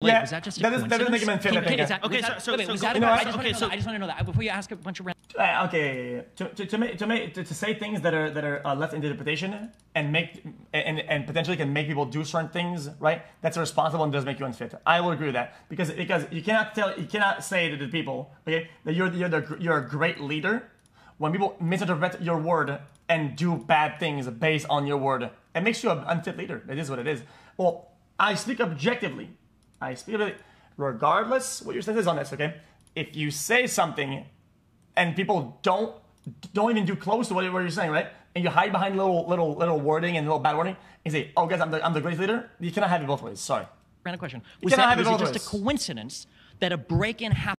Yeah, was that just a coincidence? That doesn't make him unfit, I think. Okay, so I just want to know that before you ask a bunch of random. Okay, to say things that are left into interpretation and make and potentially can make people do certain things, right? That's irresponsible and does make you unfit. I will agree with that because you cannot say to the people, okay, that you're a great leader when people misinterpret your word and do bad things based on your word. It makes you an unfit leader. It is what it is. Well, I speak objectively. I speak of it regardless what your stance is on this, okay? If you say something and people don't even do close to what you're saying, right? And you hide behind little wording and little bad wording and say, oh guys, I'm the greatest leader, you cannot have it both ways, sorry. Random question. Was it just a coincidence that a break-in happened?